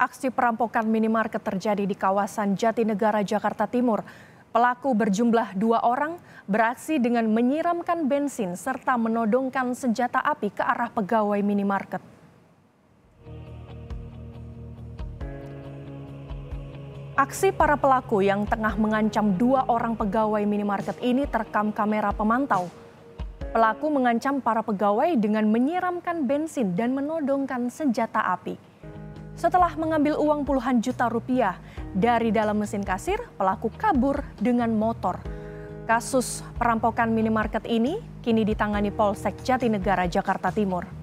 Aksi perampokan minimarket terjadi di kawasan Jatinegara, Jakarta Timur. Pelaku berjumlah 2 orang beraksi dengan menyiramkan bensin serta menodongkan senjata api ke arah pegawai minimarket. Aksi para pelaku yang tengah mengancam 2 orang pegawai minimarket ini terekam kamera pemantau. Pelaku mengancam para pegawai dengan menyiramkan bensin dan menodongkan senjata api. Setelah mengambil uang puluhan juta rupiah dari dalam mesin kasir, pelaku kabur dengan motor. Kasus perampokan minimarket ini kini ditangani Polsek Jatinegara, Jakarta Timur.